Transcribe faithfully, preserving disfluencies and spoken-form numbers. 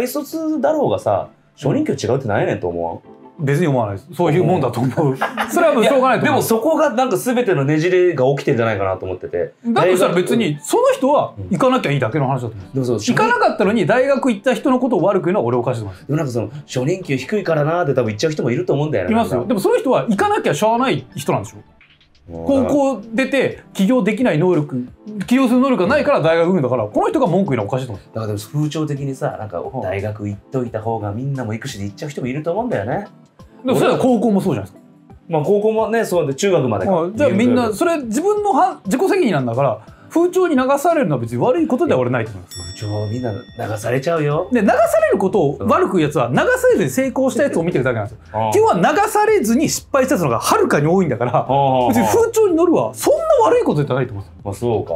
大卒だろうがさ初任給違うってなんやねんと思う。別に思わないです。そういうもんだと思う。それはもうしょうがないと思う。でもそこがなんか全てのねじれが起きてるんじゃないかなと思ってて、だとしたら別にその人は行かなきゃいいだけの話だと思う。行かなかったのに大学行った人のことを悪く言うのは俺おかしいと思います。でもなんかその初任給低いからなーって多分言っちゃう人もいると思うんだよね。いますよ。でもその人は行かなきゃしゃあない人なんでしょ。高校出て起業できない能力、起業する能力がないから大学行くんだから、この人が文句言うのはおかしいと思う。だからでも風潮的にさ、なんか大学行っといた方がみんなも行くしで行っちゃう人もいると思うんだよね。でもそれは高校もそうじゃないですか。まあ高校もね、そうで中学まで。じゃあみんなそれ自分のは自己責任なんだから風潮に流されるのは別に悪いことでは俺ないと思います。風潮みんな流されちゃうよ。で流されることを悪く言うやつは流されずに成功したやつを見てるだけなんですよ。基本は流されずに失敗したやつの方がはるかに多いんだから、別に風潮に乗るはそんな悪いことじゃないと思います。まあそうか。